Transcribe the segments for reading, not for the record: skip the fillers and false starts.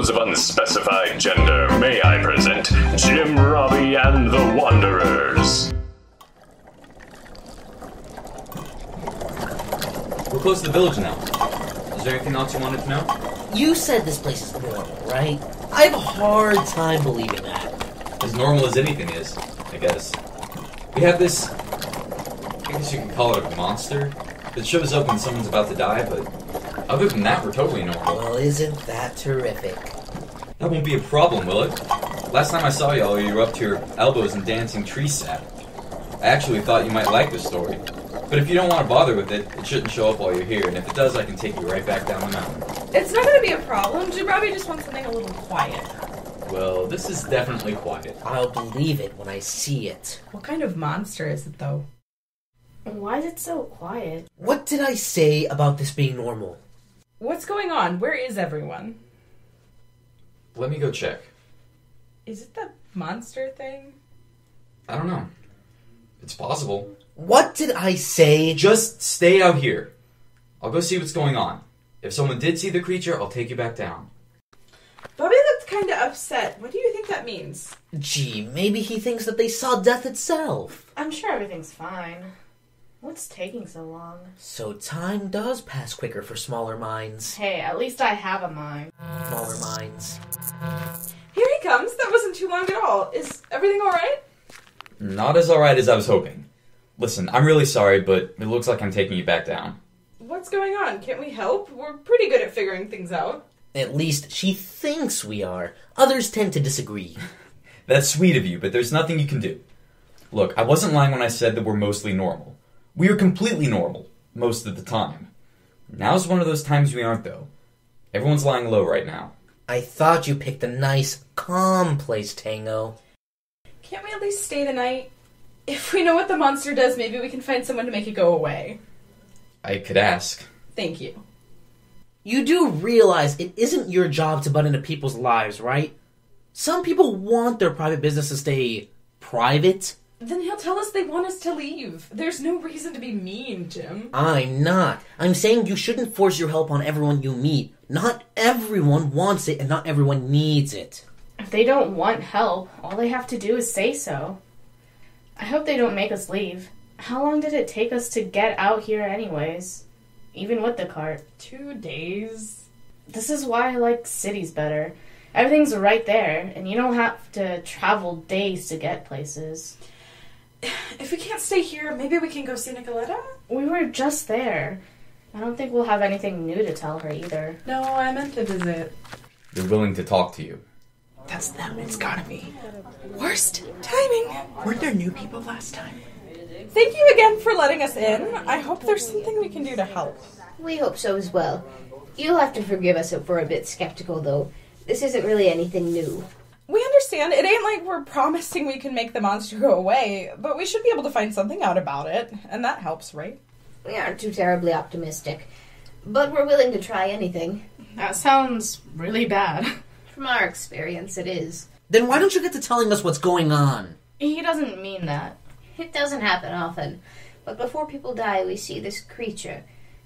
those of unspecified gender, may I present Jim Robbie and the Wanderers. We're close to the village now. Is there anything else you wanted to know? You said this place is normal, right? I have a hard time believing that. As normal as anything is, I guess. We have this, I guess you can call it a monster, that shows up when someone's about to die, but other than that, we're totally normal. Well, isn't that terrific? That won't be a problem, will it? Last time I saw y'all, you were up to your elbows in dancing tree sap. I actually thought you might like this story. But if you don't want to bother with it, it shouldn't show up while you're here, and if it does, I can take you right back down the mountain. It's not going to be a problem. Jim Robbie just wants something a little quiet. Well, this is definitely quiet. I'll believe it when I see it. What kind of monster is it, though? And why is it so quiet? What did I say about this being normal? What's going on? Where is everyone? Let me go check. Is it the monster thing? I don't know. It's possible. What did I say? Just stay out here. I'll go see what's going on. If someone did see the creature, I'll take you back down. Bobby looked kind of upset. What do you think that means? Gee, maybe he thinks that they saw death itself. I'm sure everything's fine. What's taking so long? So time does pass quicker for smaller minds. Hey, at least I have a mind. Smaller minds. Here he comes. That wasn't too long at all. Is everything all right? Not as all right as I was hoping. Listen, I'm really sorry, but it looks like I'm taking you back down. What's going on? Can't we help? We're pretty good at figuring things out. At least she thinks we are. Others tend to disagree. That's sweet of you, but there's nothing you can do. Look, I wasn't lying when I said that we're mostly normal. We are completely normal, most of the time. Now's one of those times we aren't, though. Everyone's lying low right now. I thought you picked a nice, calm place, Tango. Can't we at least stay the night? If we know what the monster does, maybe we can find someone to make it go away. I could ask. Thank you. You do realize it isn't your job to butt into people's lives, right? Some people want their private business to stay private. Then he'll tell us they want us to leave. There's no reason to be mean, Jim. I'm not. I'm saying you shouldn't force your help on everyone you meet. Not everyone wants it, and not everyone needs it. If they don't want help, all they have to do is say so. I hope they don't make us leave. How long did it take us to get out here anyways? Even with the cart. 2 days. This is why I like cities better. Everything's right there, and you don't have to travel days to get places. If we can't stay here, maybe we can go see Nicoletta? We were just there. I don't think we'll have anything new to tell her either. No, I meant to visit. They're willing to talk to you. That's them, it's gotta be. Worst timing. Weren't there new people last time? Thank you again for letting us in. I hope there's something we can do to help. We hope so as well. You'll have to forgive us if we're a bit skeptical, though. This isn't really anything new. We understand it ain't like we're promising we can make the monster go away, but we should be able to find something out about it, and that helps, right? We aren't too terribly optimistic, but we're willing to try anything. That sounds really bad. From our experience, it is. Then why don't you get to telling us what's going on? He doesn't mean that. It doesn't happen often, but before people die, we see this creature.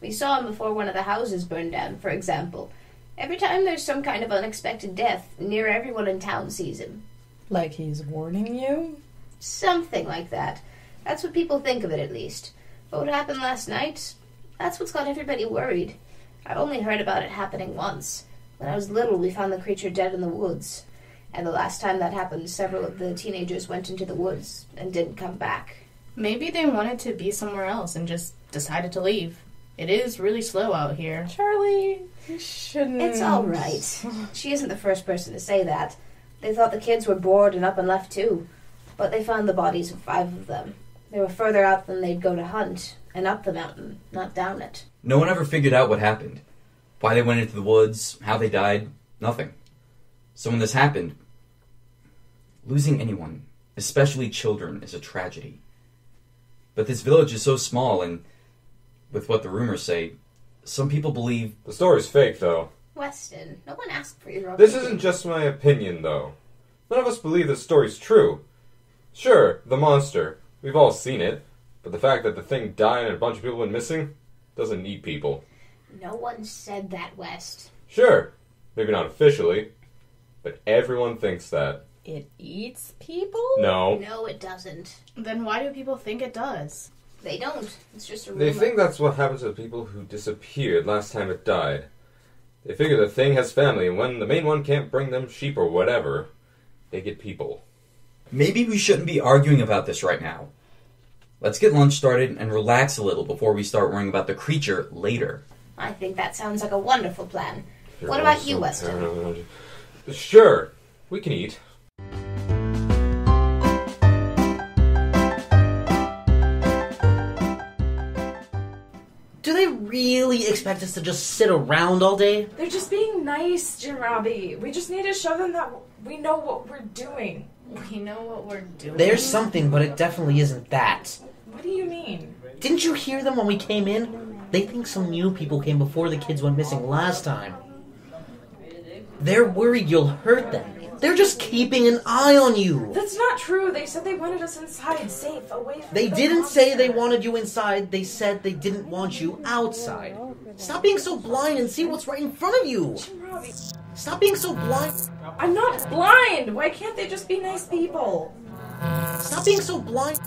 We saw him before one of the houses burned down, for example. Every time there's some kind of unexpected death, near everyone in town sees him. Like he's warning you? Something like that. That's what people think of it, at least. But what happened last night, that's what's got everybody worried. I've only heard about it happening once. When I was little, we found the creature dead in the woods. And the last time that happened, several of the teenagers went into the woods and didn't come back. Maybe they wanted to be somewhere else and just decided to leave. It is really slow out here. Charlie, you shouldn't... It's all right. She isn't the first person to say that. They thought the kids were bored and up and left too. But they found the bodies of 5 of them. They were further out than they'd go to hunt, and up the mountain, not down it. No one ever figured out what happened. Why they went into the woods, how they died, nothing. So when this happened, losing anyone, especially children, is a tragedy. But this village is so small and... With what the rumors say, some people believe... The story's fake, though. Weston, no one asked for your opinion. This isn't just my opinion, though. None of us believe the story's true. Sure, the monster. We've all seen it. But the fact that the thing died and a bunch of people went missing doesn't need people. No one said that, West. Sure. Maybe not officially. But everyone thinks that. It eats people? No. No, it doesn't. Then why do people think it does? They don't. It's just a rumor. They think that's what happens to people who disappeared last time it died. They figure the thing has family, and when the main one can't bring them sheep or whatever, they get people. Maybe we shouldn't be arguing about this right now. Let's get lunch started and relax a little before we start worrying about the creature later. I think that sounds like a wonderful plan. You're what about you, Weston? Sure, we can eat. Do they really expect us to just sit around all day? They're just being nice, Jim Robbie. We just need to show them that we know what we're doing. We know what we're doing? There's something, but it definitely isn't that. What do you mean? Didn't you hear them when we came in? They think some new people came before the kids went missing last time. They're worried you'll hurt them. They're just keeping an eye on you. That's not true. They said they wanted us inside, safe, away from They didn't monster. Say they wanted you inside. They said they didn't want you outside. Stop being so blind and see what's right in front of you. Stop being so blind. I'm not blind. Why can't they just be nice people? Stop being so blind.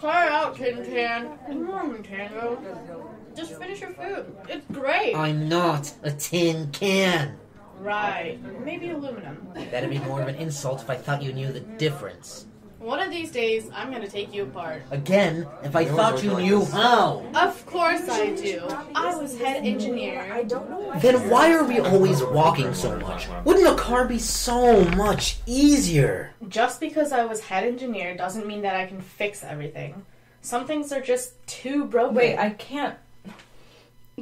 Cry out, Tin Can. Come on, Tango. Just finish your food. It's great. I'm not a tin can. Right. Maybe aluminum. That'd be more of an insult if I thought you knew the difference. One of these days, I'm gonna take you apart. Again, if I thought you knew how. Of course I do. I was head engineer. I don't know why. Then why are we always walking so much? Wouldn't a car be so much easier? Just because I was head engineer doesn't mean that I can fix everything. Some things are just too broken. Wait, I can't.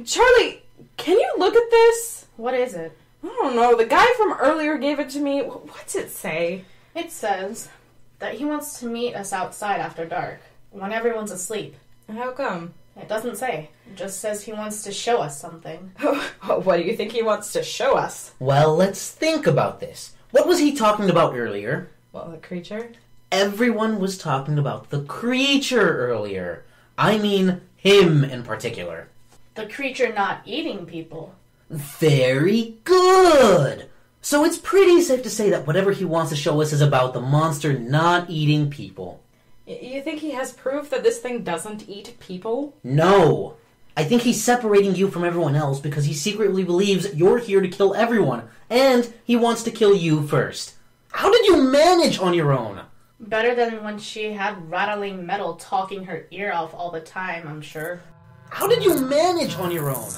Charlie, can you look at this? What is it? I don't know. The guy from earlier gave it to me. What's it say? It says that he wants to meet us outside after dark, when everyone's asleep. How come? It doesn't say. It just says he wants to show us something. What do you think he wants to show us? Well, let's think about this. What was he talking about earlier? Well, the creature? Everyone was talking about the creature earlier. I mean, him in particular. The creature not eating people. Very good! So it's pretty safe to say that whatever he wants to show us is about the monster not eating people. You think he has proof that this thing doesn't eat people? No! I think he's separating you from everyone else because he secretly believes you're here to kill everyone, and he wants to kill you first. How did you manage on your own? Better than when she had rattling metal talking her ear off all the time, I'm sure. How did you manage on your own?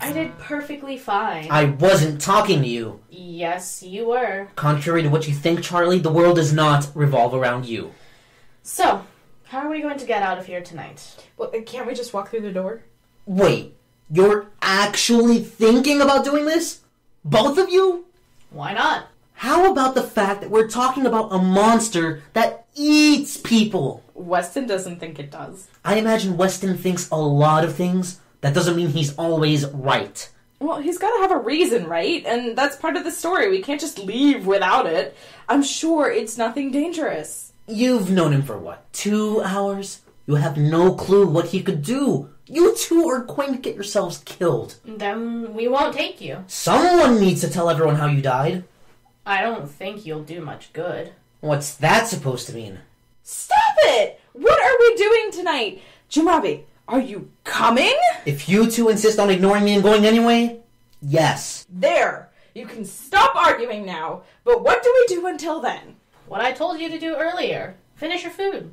I did perfectly fine. I wasn't talking to you. Yes, you were. Contrary to what you think, Charlie, the world does not revolve around you. So, how are we going to get out of here tonight? Well, can't we just walk through the door? Wait, you're actually thinking about doing this? Both of you? Why not? How about the fact that we're talking about a monster that eats people? Weston doesn't think it does. I imagine Weston thinks a lot of things. That doesn't mean he's always right. Well, he's got to have a reason, right? And that's part of the story. We can't just leave without it. I'm sure it's nothing dangerous. You've known him for, what, 2 hours? You have no clue what he could do. You two are going to get yourselves killed. Then we won't take you. Someone needs to tell everyone how you died. I don't think you'll do much good. What's that supposed to mean? Stop it! What are we doing tonight? Jim Robbie, are you coming? If you two insist on ignoring me and going anyway, yes. There! You can stop arguing now, but what do we do until then? What I told you to do earlier. Finish your food.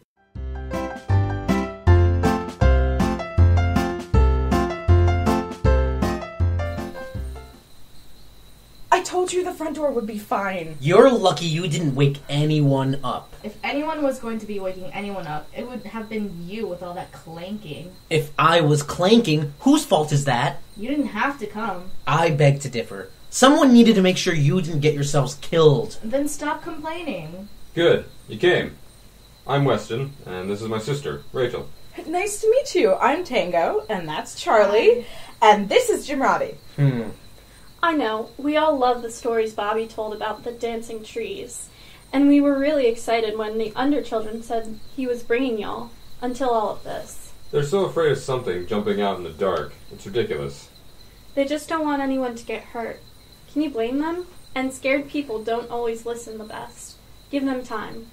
I told you the front door would be fine. You're lucky you didn't wake anyone up. If anyone was going to be waking anyone up, it would have been you with all that clanking. If I was clanking, whose fault is that? You didn't have to come. I beg to differ. Someone needed to make sure you didn't get yourselves killed. Then stop complaining. Good. You came. I'm Weston, and this is my sister, Rachel. Nice to meet you. I'm Tango, and that's Charlie, and this is Jim Robbie. I know, we all love the stories Bobby told about the dancing trees, and we were really excited when the underchildren said he was bringing y'all, until all of this. They're so afraid of something jumping out in the dark. It's ridiculous. They just don't want anyone to get hurt. Can you blame them? And scared people don't always listen the best. Give them time.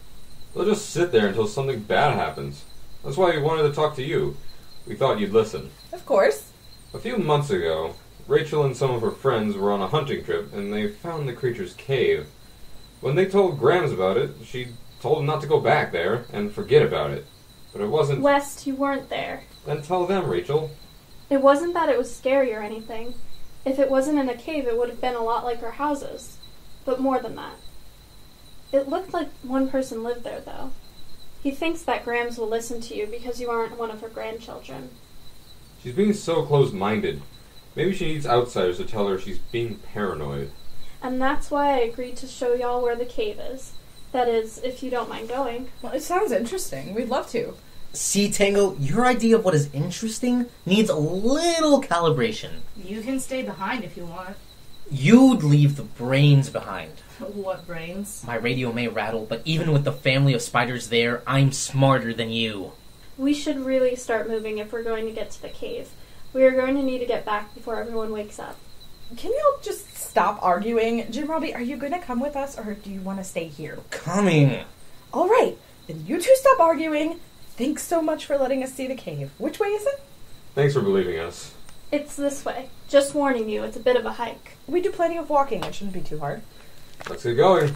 They'll just sit there until something bad happens. That's why we wanted to talk to you. We thought you'd listen. Of course. A few months ago, Rachel and some of her friends were on a hunting trip, and they found the creature's cave. When they told Grams about it, she told him not to go back there and forget about it. But it wasn't... West, you weren't there. Then tell them, Rachel. It wasn't that it was scary or anything. If it wasn't in a cave, it would have been a lot like our houses. But more than that. It looked like one person lived there, though. He thinks that Grams will listen to you because you aren't one of her grandchildren. She's being so closed-minded. Maybe she needs outsiders to tell her she's being paranoid. And that's why I agreed to show y'all where the cave is. That is, if you don't mind going. Well, it sounds interesting. We'd love to. See, Tango, your idea of what is interesting needs a little calibration. You can stay behind if you want. You'd leave the brains behind. What brains? My radio may rattle, but even with the family of spiders there, I'm smarter than you. We should really start moving if we're going to get to the cave. We are going to need to get back before everyone wakes up. Can y'all just stop arguing? Jim Robbie, are you going to come with us, or do you want to stay here? Coming! All right, then you two stop arguing. Thanks so much for letting us see the cave. Which way is it? Thanks for believing us. It's this way. Just warning you, it's a bit of a hike. We do plenty of walking. It shouldn't be too hard. Let's get going.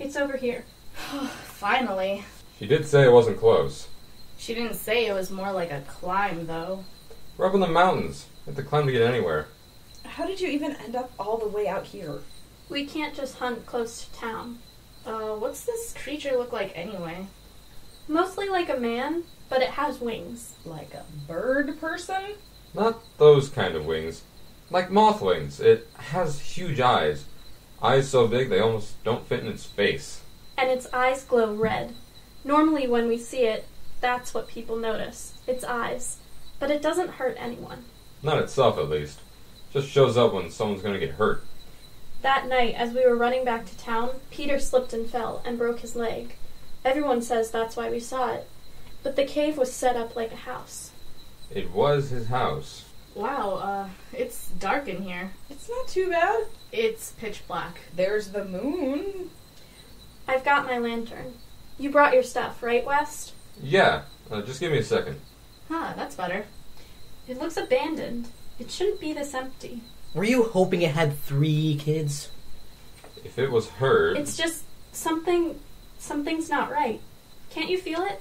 It's over here. Finally. She did say it wasn't close. She didn't say it was more like a climb, though. We're up in the mountains. We have to climb to get anywhere. How did you even end up all the way out here? We can't just hunt close to town. What's this creature look like anyway? Mostly like a man, but it has wings. Like a bird person? Not those kind of wings. Like moth wings. It has huge eyes. Eyes so big they almost don't fit in its face. And its eyes glow red. Normally when we see it, that's what people notice. Its eyes. But it doesn't hurt anyone. Not itself, at least. Just shows up when someone's gonna get hurt. That night, as we were running back to town, Peter slipped and fell and broke his leg. Everyone says that's why we saw it. But the cave was set up like a house. It was his house. Wow, it's dark in here. It's not too bad. It's pitch black. There's the moon. I've got my lantern. You brought your stuff, right, West? Yeah. Just give me a second. Huh, that's better. It looks abandoned. It shouldn't be this empty. Were you hoping it had 3 kids? If it was her... It's just something's not right. Can't you feel it?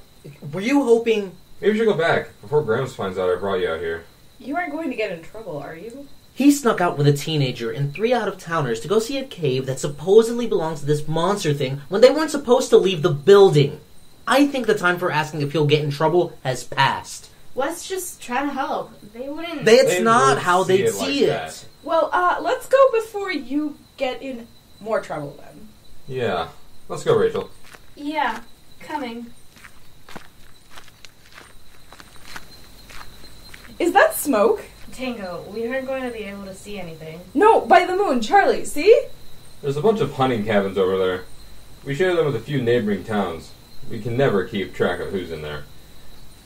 Were you hoping... Maybe we should go back before Grams finds out I brought you out here. You aren't going to get in trouble, are you? He snuck out with a teenager and 3 out-of-towners to go see a cave that supposedly belongs to this monster thing when they weren't supposed to leave the building. I think the time for asking if he'll get in trouble has passed. Let's just try to help. They wouldn't... That's not how they'd see it. Well, let's go before you get in more trouble, then. Yeah. Let's go, Rachel. Yeah. Coming. Is that smoke? Tango, we aren't going to be able to see anything. No, by the moon. Charlie, see? There's a bunch of hunting cabins over there. We share them with a few neighboring towns. We can never keep track of who's in there.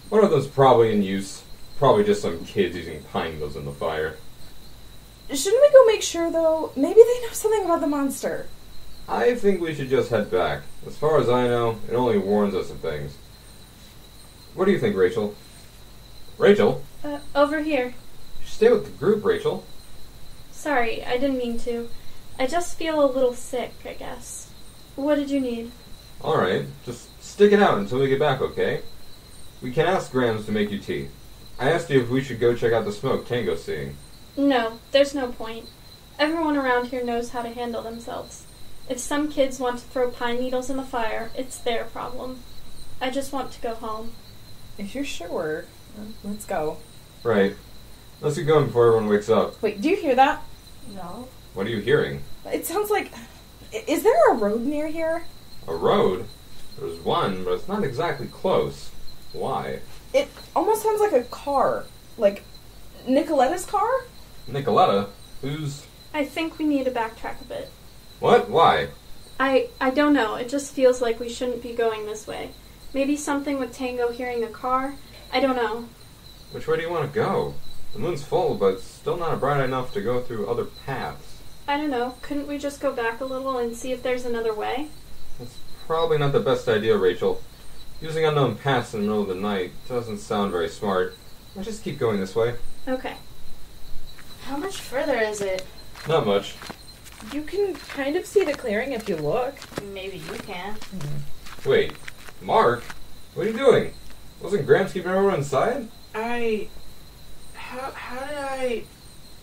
One of them's probably in use. Probably just some kids using pine needles in the fire. Shouldn't we go make sure, though? Maybe they know something about the monster. I think we should just head back. As far as I know, it only warns us of things. What do you think, Rachel? Rachel? Over here. You should stay with the group, Rachel. Sorry, I didn't mean to. I just feel a little sick, I guess. What did you need? Alright, just stick it out until we get back, okay? We can ask Grams to make you tea. I asked you if we should go check out the smoke Tango's seeing. No, there's no point. Everyone around here knows how to handle themselves. If some kids want to throw pine needles in the fire, it's their problem. I just want to go home. If you're sure, let's go. Right. Let's get going before everyone wakes up. Wait, do you hear that? No. What are you hearing? It sounds like... Is there a road near here? A road? There's one, but it's not exactly close. Why? It almost sounds like a car. Like, Nicoletta's car? Nicoletta? Who's... I think we need to backtrack a bit. What? Why? I don't know. It just feels like we shouldn't be going this way. Maybe something with Tango hearing a car? I don't know. Which way do you want to go? The moon's full, but still not bright enough to go through other paths. I don't know. Couldn't we just go back a little and see if there's another way? That's probably not the best idea, Rachel. Using unknown paths in the middle of the night doesn't sound very smart. Let's just keep going this way. Okay. How much further is it? Not much. You can kind of see the clearing if you look. Maybe you can. Mm-hmm. Wait, Mark? What are you doing? Wasn't Grams keeping everyone inside? How did I...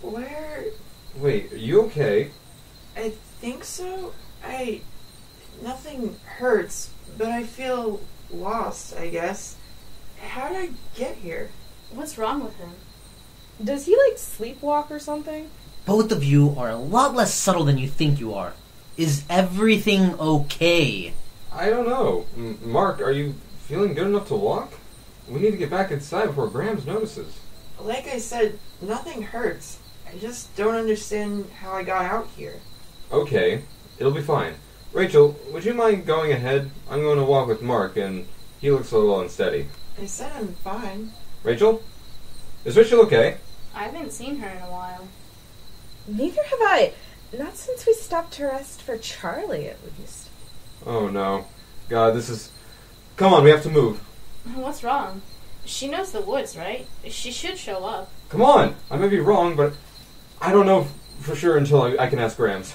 Wait, are you okay? I think so. Nothing hurts, but I feel lost, I guess. How did I get here? What's wrong with him? Does he, like, sleepwalk or something? Both of you are a lot less subtle than you think you are. Is everything okay? I don't know. Mark, are you feeling good enough to walk? We need to get back inside before Grams notices. Like I said, nothing hurts. I just don't understand how I got out here. Okay, it'll be fine. Rachel, would you mind going ahead? I'm going to walk with Mark, and he looks a little unsteady. I said I'm fine. Rachel? Is Rachel okay? I haven't seen her in a while. Neither have I. Not since we stopped to rest for Charlie, at least. Oh, no. God, this is... Come on, we have to move. What's wrong? She knows the woods, right? She should show up. Come on! I may be wrong, but I don't know for sure until I can ask Grams.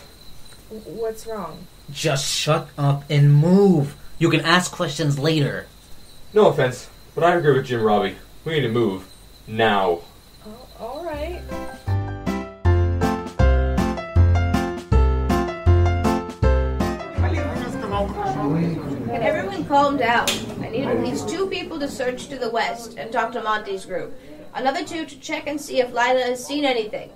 What's wrong? Just shut up and move. You can ask questions later. No offense, but I agree with Jim Robbie. We need to move. Now. Oh, all right. Can everyone calm down? I need at least 2 people to search to the west and talk to Monty's group. Another 2 to check and see if Lila has seen anything.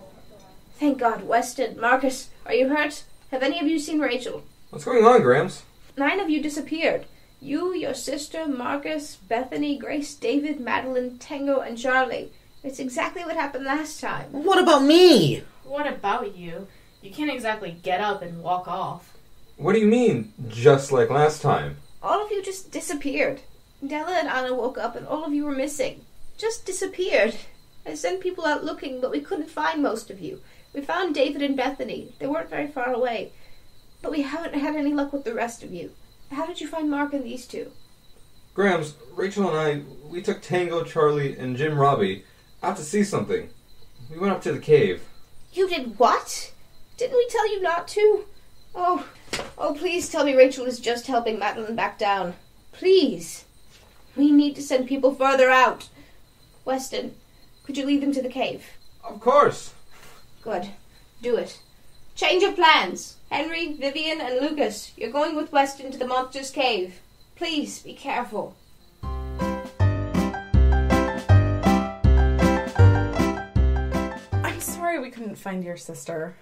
Thank God, Weston. Marcus, are you hurt? Have any of you seen Rachel? What's going on, Grams? 9 of you disappeared. You, your sister, Marcus, Bethany, Grace, David, Madeline, Tango, and Charlie. It's exactly what happened last time. What about me? What about you? You can't exactly get up and walk off. What do you mean, just like last time? All of you just disappeared. Della and Anna woke up and all of you were missing. Just disappeared. I sent people out looking, but we couldn't find most of you. We found David and Bethany. They weren't very far away. But we haven't had any luck with the rest of you. How did you find Mark and these 2? Grams, Rachel and I, we took Tango, Charlie, and Jim Robbie out to see something. We went up to the cave. You did what? Didn't we tell you not to? Oh, please tell me Rachel was just helping Madeline back down. Please. We need to send people further out. Weston, could you lead them to the cave? Of course. Good. Do it. Change of plans. Henry, Vivian, and Lucas, you're going with Weston to the monster's cave. Please be careful. I'm sorry we couldn't find your sister.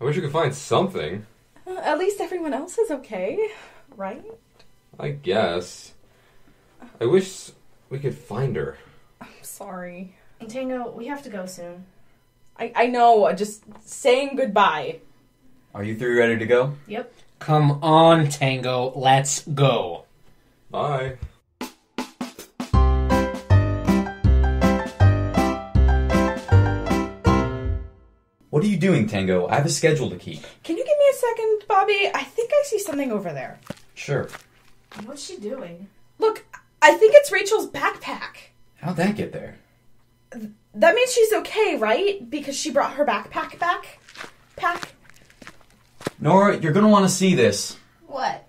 I wish we could find something. At least everyone else is okay, right? I guess. I wish we could find her. I'm sorry. Tango, we have to go soon. I know, just saying goodbye. Are you 3 ready to go? Yep. Come on, Tango, let's go. Bye. What are you doing, Tango? I have a schedule to keep. Can you give me a second, Bobby? I think I see something over there. Sure. What's she doing? Look, I think it's Rachel's backpack. How'd that get there? That means she's okay, right? Because she brought her backpack back? Pack? Nora, you're gonna want to see this. What?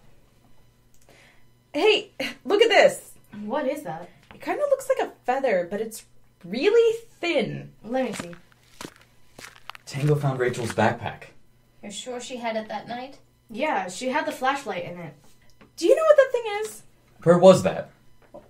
Hey, look at this. What is that? It kind of looks like a feather, but it's really thin. Let me see. Tango found Rachel's backpack. You're sure she had it that night? Yeah, she had the flashlight in it. Do you know what that thing is? Where was that?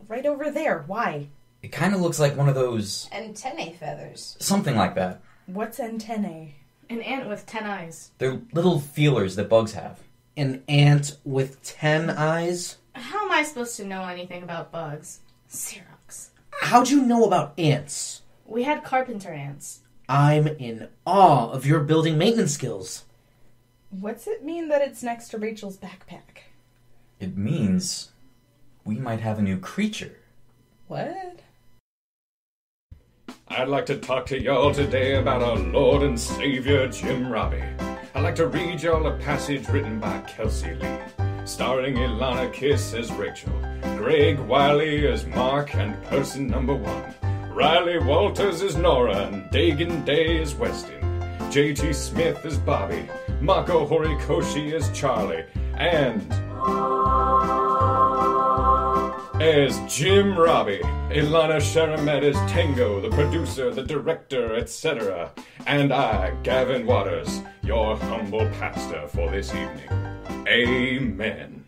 Right over there. Why? It kind of looks like one of those... antennae feathers. Something like that. What's antennae? An ant with 10 eyes. They're little feelers that bugs have. An ant with 10 eyes? How am I supposed to know anything about bugs? Xerox. How'd you know about ants? We had carpenter ants. I'm in awe of your building maintenance skills. What's it mean that it's next to Rachel's backpack? It means we might have a new creature. What? I'd like to talk to y'all today about our Lord and Savior, Jim Robbie. I'd like to read y'all a passage written by Kelsey Lee, starring Ilana Kiss as Rachel, Greg Wiley as Mark and person number one, Riley Walters as Nora and Dagan Day as Weston, JG Smith as Bobby, Mako Horikoshi as Charlie, and as Jim Robbie, Ilana Sharamette as Tango, the producer, the director, etc. And I, Gavin Waters, your humble pastor for this evening. Amen.